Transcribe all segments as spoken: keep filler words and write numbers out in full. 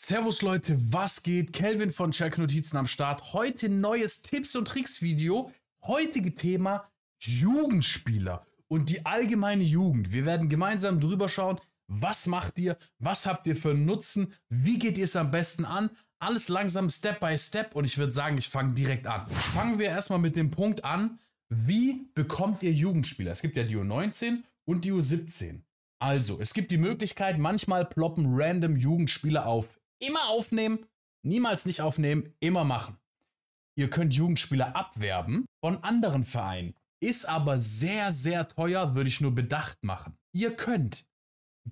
Servus Leute, was geht? Kelvin von Check Notizen am Start. Heute neues Tipps- und Tricks-Video. Heutige Thema Jugendspieler und die allgemeine Jugend. Wir werden gemeinsam drüber schauen, was macht ihr, was habt ihr für einen Nutzen, wie geht ihr es am besten an. Alles langsam Step by Step und ich würde sagen, ich fange direkt an. Fangen wir erstmal mit dem Punkt an, wie bekommt ihr Jugendspieler? Es gibt ja die U neunzehn und die U siebzehn. Also, es gibt die Möglichkeit, manchmal ploppen random Jugendspieler auf. Immer aufnehmen, niemals nicht aufnehmen, immer machen. Ihr könnt Jugendspieler abwerben von anderen Vereinen. Ist aber sehr, sehr teuer, würde ich nur bedacht machen. Ihr könnt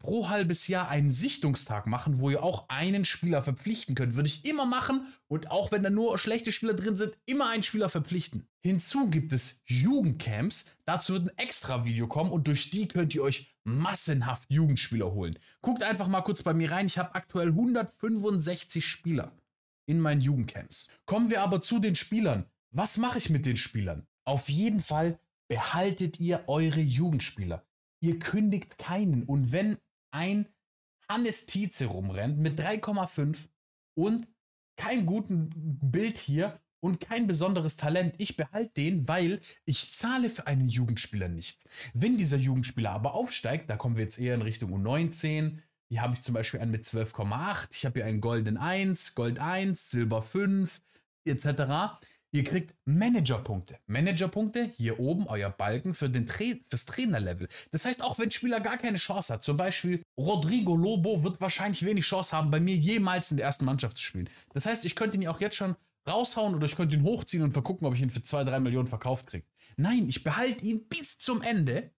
pro halbes Jahr einen Sichtungstag machen, wo ihr auch einen Spieler verpflichten könnt. Würde ich immer machen und auch wenn da nur schlechte Spieler drin sind, immer einen Spieler verpflichten. Hinzu gibt es Jugendcamps. Dazu wird ein extra Video kommen und durch die könnt ihr euch massenhaft Jugendspieler holen. Guckt einfach mal kurz bei mir rein. Ich habe aktuell hundertfünfundsechzig Spieler in meinen Jugendcamps. Kommen wir aber zu den Spielern. Was mache ich mit den Spielern? Auf jeden Fall behaltet ihr eure Jugendspieler. Ihr kündigt keinen und wenn ein Hannes Tietze rumrennt mit drei Komma fünf und kein guten Bild hier und kein besonderes Talent. Ich behalte den, weil ich zahle für einen Jugendspieler nichts. Wenn dieser Jugendspieler aber aufsteigt, da kommen wir jetzt eher in Richtung U neunzehn. Hier habe ich zum Beispiel einen mit zwölf Komma acht. Ich habe hier einen goldenen eins, Gold eins, Silber fünf et cetera. Ihr kriegt Managerpunkte. Managerpunkte, hier oben, euer Balken für den Tra fürs Trainerlevel. Das heißt, auch wenn ein Spieler gar keine Chance hat, zum Beispiel Rodrigo Lobo wird wahrscheinlich wenig Chance haben, bei mir jemals in der ersten Mannschaft zu spielen. Das heißt, ich könnte ihn ja auch jetzt schon raushauen oder ich könnte ihn hochziehen und vergucken, ob ich ihn für zwei, drei Millionen verkauft kriege. Nein, ich behalte ihn bis zum Ende,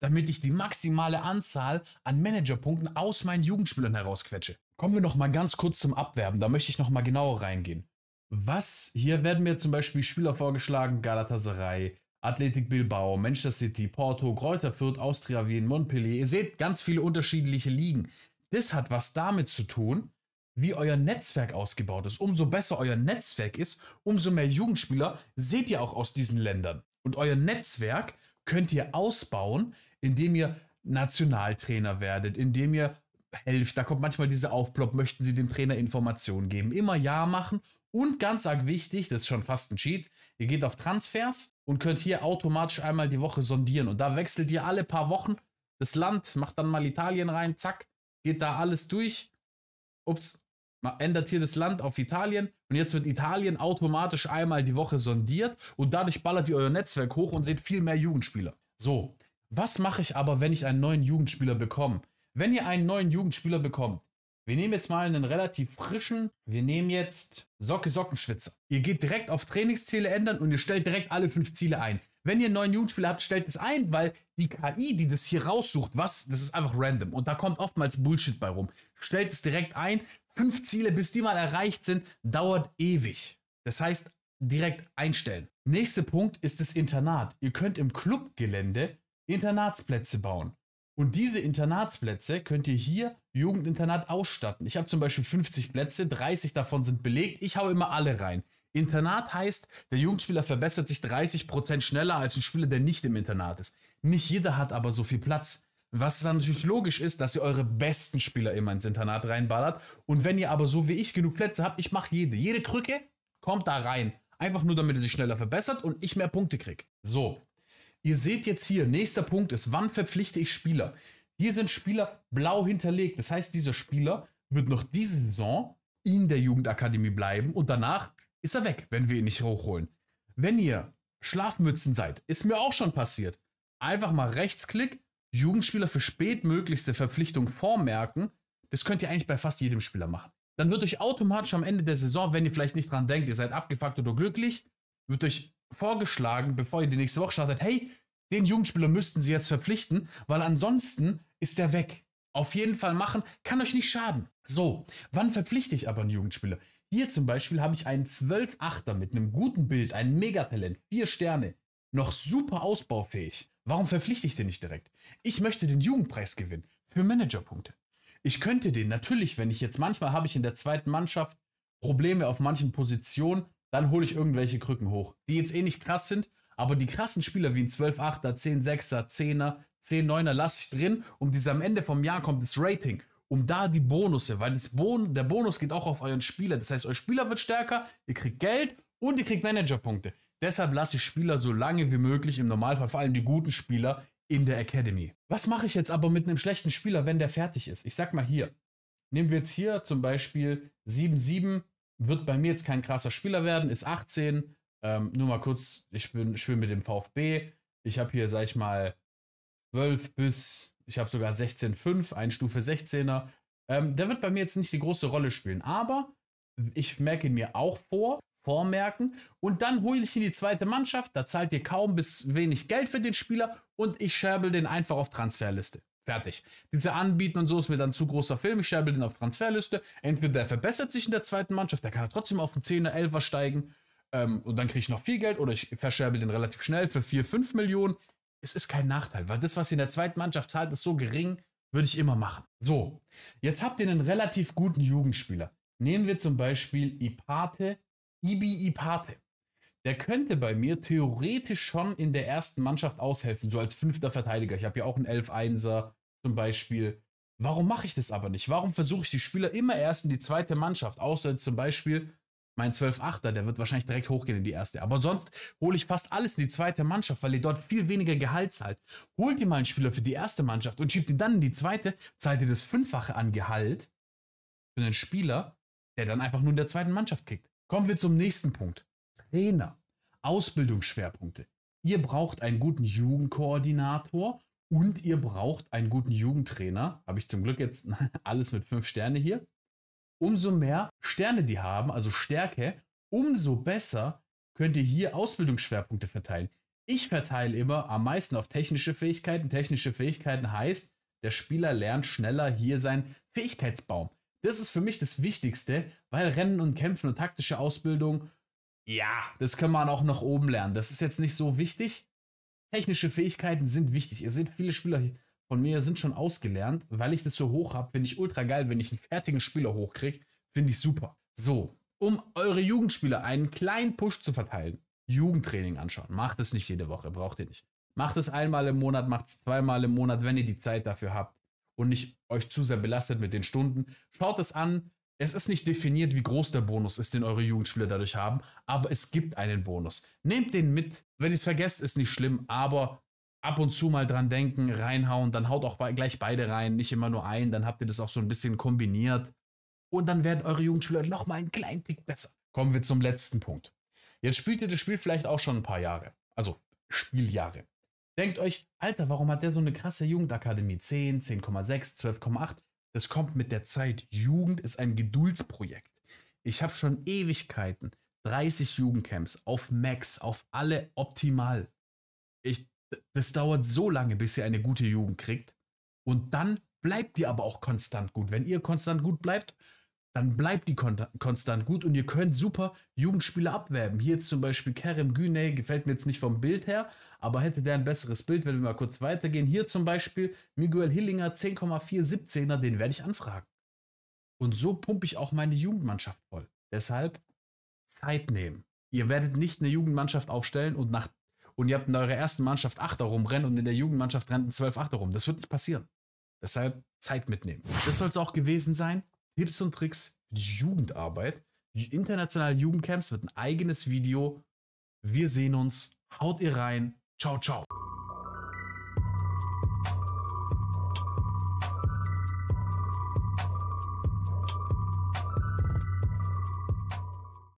damit ich die maximale Anzahl an Managerpunkten aus meinen Jugendspielern herausquetsche. Kommen wir nochmal ganz kurz zum Abwerben, da möchte ich nochmal genauer reingehen. Was? Hier werden mir zum Beispiel Spieler vorgeschlagen, Galatasaray, Athletic Bilbao, Manchester City, Porto, Greuther Fürth, Austria-Wien, Montpellier. Ihr seht ganz viele unterschiedliche Ligen. Das hat was damit zu tun, wie euer Netzwerk ausgebaut ist. Umso besser euer Netzwerk ist, umso mehr Jugendspieler seht ihr auch aus diesen Ländern. Und euer Netzwerk könnt ihr ausbauen, indem ihr Nationaltrainer werdet, indem ihr helft. Da kommt manchmal diese Aufplopp, möchten Sie dem Trainer Informationen geben. Immer Ja machen. Und ganz arg wichtig, das ist schon fast ein Cheat, ihr geht auf Transfers und könnt hier automatisch einmal die Woche sondieren. Und da wechselt ihr alle paar Wochen das Land, macht dann mal Italien rein, zack, geht da alles durch. Ups, ändert hier das Land auf Italien. Und jetzt wird Italien automatisch einmal die Woche sondiert. Und dadurch ballert ihr euer Netzwerk hoch und seht viel mehr Jugendspieler. So, was mache ich aber, wenn ich einen neuen Jugendspieler bekomme? Wenn ihr einen neuen Jugendspieler bekommt, wir nehmen jetzt mal einen relativ frischen, wir nehmen jetzt Socke-Sockenschwitzer. Ihr geht direkt auf Trainingsziele ändern und ihr stellt direkt alle fünf Ziele ein. Wenn ihr einen neuen Jugendspieler habt, stellt es ein, weil die K I, die das hier raussucht, was, das ist einfach random und da kommt oftmals Bullshit bei rum. Stellt es direkt ein, fünf Ziele, bis die mal erreicht sind, dauert ewig. Das heißt, direkt einstellen. Nächster Punkt ist das Internat. Ihr könnt im Clubgelände Internatsplätze bauen. Und diese Internatsplätze könnt ihr hier Jugendinternat ausstatten. Ich habe zum Beispiel fünfzig Plätze, dreißig davon sind belegt. Ich hau immer alle rein. Internat heißt, der Jugendspieler verbessert sich dreißig Prozent schneller als ein Spieler, der nicht im Internat ist. Nicht jeder hat aber so viel Platz. Was dann natürlich logisch ist, dass ihr eure besten Spieler immer ins Internat reinballert. Und wenn ihr aber so wie ich genug Plätze habt, ich mache jede. Jede Krücke kommt da rein. Einfach nur, damit er sich schneller verbessert und ich mehr Punkte kriege. So. Ihr seht jetzt hier, nächster Punkt ist, wann verpflichte ich Spieler? Hier sind Spieler blau hinterlegt. Das heißt, dieser Spieler wird noch diese Saison in der Jugendakademie bleiben und danach ist er weg, wenn wir ihn nicht hochholen. Wenn ihr Schlafmützen seid, ist mir auch schon passiert, einfach mal Rechtsklick, Jugendspieler für spätmöglichste Verpflichtung vormerken. Das könnt ihr eigentlich bei fast jedem Spieler machen. Dann wird euch automatisch am Ende der Saison, wenn ihr vielleicht nicht dran denkt, ihr seid abgefuckt oder glücklich, wird euch vorgeschlagen, bevor ihr die nächste Woche startet, hey, den Jugendspieler müssten sie jetzt verpflichten, weil ansonsten ist der weg. Auf jeden Fall machen, kann euch nicht schaden. So, wann verpflichte ich aber einen Jugendspieler? Hier zum Beispiel habe ich einen zwölf Achter mit einem guten Bild, ein Megatalent, vier Sterne, noch super ausbaufähig. Warum verpflichte ich den nicht direkt? Ich möchte den Jugendpreis gewinnen für Managerpunkte. Ich könnte den natürlich, wenn ich jetzt, manchmal habe ich in der zweiten Mannschaft Probleme auf manchen Positionen, dann hole ich irgendwelche Krücken hoch, die jetzt eh nicht krass sind, aber die krassen Spieler wie ein zwölf Achter, zehn Sechser, Zehner, zehn Neuner lasse ich drin und diese am Ende vom Jahr kommt das Rating um da die Bonusse, weil das Bon- der Bonus geht auch auf euren Spieler. Das heißt, euer Spieler wird stärker, ihr kriegt Geld und ihr kriegt Managerpunkte. Deshalb lasse ich Spieler so lange wie möglich, im Normalfall vor allem die guten Spieler, in der Academy. Was mache ich jetzt aber mit einem schlechten Spieler, wenn der fertig ist? Ich sag mal hier, nehmen wir jetzt hier zum Beispiel sieben sieben, wird bei mir jetzt kein krasser Spieler werden, ist achtzehn. Ähm, nur mal kurz, ich bin ich bin mit dem VfB. Ich habe hier, sag ich mal, zwölf bis, ich habe sogar sechzehn Komma fünf, ein Stufe sechzehner. Ähm, der wird bei mir jetzt nicht die große Rolle spielen, aber ich merke ihn mir auch vor, vormerken. Und dann hole ich in die zweite Mannschaft, da zahlt ihr kaum bis wenig Geld für den Spieler und ich scherbel den einfach auf Transferliste. Fertig. Diese Anbieten und so ist mir dann zu großer Film. Ich scherbel den auf Transferliste. Entweder der verbessert sich in der zweiten Mannschaft, der kann trotzdem auf den zehner, elfer steigen. Ähm, und dann kriege ich noch viel Geld oder ich verscherbe den relativ schnell für vier, fünf Millionen. Es ist kein Nachteil, weil das, was ihr in der zweiten Mannschaft zahlt, ist so gering, würde ich immer machen. So, jetzt habt ihr einen relativ guten Jugendspieler. Nehmen wir zum Beispiel Ipate, Ibi Ipate. Der könnte bei mir theoretisch schon in der ersten Mannschaft aushelfen, so als fünfter Verteidiger. Ich habe ja auch einen elf einser zum Beispiel. Warum mache ich das aber nicht? Warum versuche ich die Spieler immer erst in die zweite Mannschaft? Außer zum Beispiel mein zwölf achter, der wird wahrscheinlich direkt hochgehen in die erste. Aber sonst hole ich fast alles in die zweite Mannschaft, weil ihr dort viel weniger Gehalt zahlt. Holt ihr mal einen Spieler für die erste Mannschaft und schiebt ihn dann in die zweite, zahlt ihr das Fünffache an Gehalt für einen Spieler, der dann einfach nur in der zweiten Mannschaft kickt. Kommen wir zum nächsten Punkt. Trainer. Ausbildungsschwerpunkte. Ihr braucht einen guten Jugendkoordinator und ihr braucht einen guten Jugendtrainer. Habe ich zum Glück jetzt alles mit fünf Sterne hier. Umso mehr Sterne die haben, also Stärke, umso besser könnt ihr hier Ausbildungsschwerpunkte verteilen. Ich verteile immer am meisten auf technische Fähigkeiten. Technische Fähigkeiten heißt, der Spieler lernt schneller hier seinen Fähigkeitsbaum. Das ist für mich das Wichtigste, weil Rennen und Kämpfen und taktische Ausbildung, ja, das kann man auch nach oben lernen. Das ist jetzt nicht so wichtig. Technische Fähigkeiten sind wichtig. Ihr seht, viele Spieler von mir sind schon ausgelernt, weil ich das so hoch habe. Finde ich ultra geil, wenn ich einen fertigen Spieler hochkriege, finde ich super. So, um eure Jugendspieler einen kleinen Push zu verteilen, Jugendtraining anschauen. Macht es nicht jede Woche, braucht ihr nicht. Macht es einmal im Monat, macht es zweimal im Monat, wenn ihr die Zeit dafür habt und nicht euch zu sehr belastet mit den Stunden. Schaut es an. Es ist nicht definiert, wie groß der Bonus ist, den eure Jugendspieler dadurch haben, aber es gibt einen Bonus. Nehmt den mit. Wenn ihr es vergesst, ist nicht schlimm, aber ab und zu mal dran denken, reinhauen, dann haut auch gleich beide rein, nicht immer nur einen, dann habt ihr das auch so ein bisschen kombiniert und dann werden eure Jugendspieler noch mal einen kleinen Tick besser. Kommen wir zum letzten Punkt. Jetzt spielt ihr das Spiel vielleicht auch schon ein paar Jahre, also Spieljahre. Denkt euch, Alter, warum hat der so eine krasse Jugendakademie? zehn, zehn Komma sechs, zwölf Komma acht. Das kommt mit der Zeit. Jugend ist ein Geduldsprojekt. Ich habe schon Ewigkeiten dreißig Jugendcamps auf Max, auf alle optimal. Ich, das dauert so lange, bis ihr eine gute Jugend kriegt. Und dann bleibt ihr aber auch konstant gut. Wenn ihr konstant gut bleibt, dann bleibt die kon konstant gut und ihr könnt super Jugendspieler abwerben. Hier jetzt zum Beispiel Kerem Güney, gefällt mir jetzt nicht vom Bild her, aber hätte der ein besseres Bild, wenn wir mal kurz weitergehen. Hier zum Beispiel Miguel Hillinger, zehn Komma vier, siebzehner, den werde ich anfragen. Und so pumpe ich auch meine Jugendmannschaft voll. Deshalb Zeit nehmen. Ihr werdet nicht eine Jugendmannschaft aufstellen und, nach, und ihr habt in eurer ersten Mannschaft Achter rumrennen und in der Jugendmannschaft rennt ein zwölf Achter rum. Das wird nicht passieren. Deshalb Zeit mitnehmen. Das soll es auch gewesen sein. Tipps und Tricks für die Jugendarbeit. Die internationalen Jugendcamps wird ein eigenes Video. Wir sehen uns. Haut ihr rein. Ciao, ciao.